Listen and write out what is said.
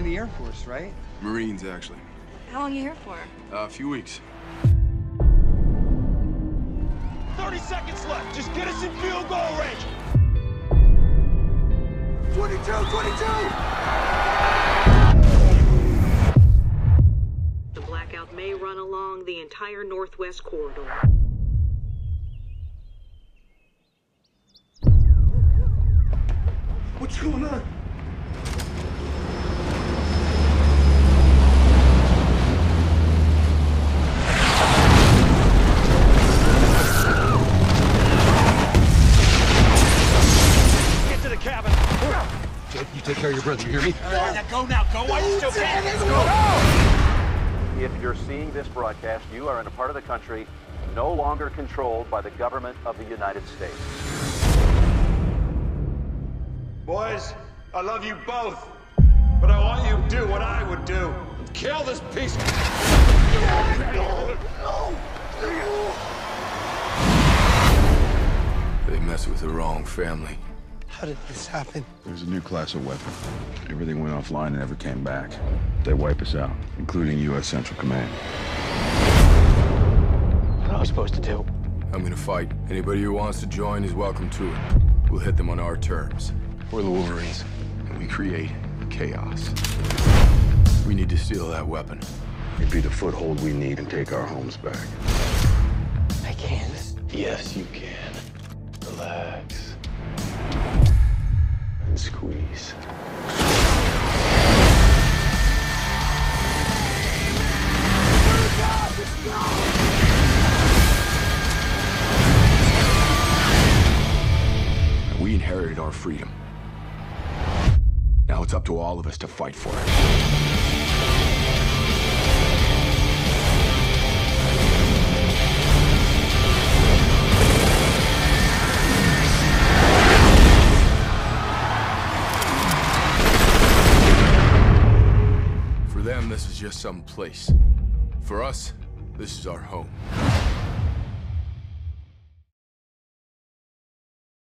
in the Air Force, right? Marines, actually. How long are you here for? A few weeks. 30 seconds left. Just get us in field goal range. 22, 22! The blackout may run along the entire Northwest Corridor. What's going on? Get to the cabin. Jake, you take care of your brother, you hear me? All right, now go now. Go while you still can. Let's go. If you're seeing this broadcast, you are in a part of the country no longer controlled by the government of the United States. Boys, I love you both, but I want you to do what I would do. Kill this piece of... They mess with the wrong family. How did this happen? There's a new class of weapon. Everything went offline and never came back. They wipe us out, including U.S. Central Command. What am I supposed to do? I'm gonna fight. Anybody who wants to join is welcome to it. We'll hit them on our terms. We're the Wolverines, and we create chaos. We need to steal that weapon. It'd be the foothold we need and take our homes back. I can. Yes, you can. Relax. And squeeze. We inherited our freedom. Now it's up to all of us to fight for it. For them, this is just some place. For us, this is our home.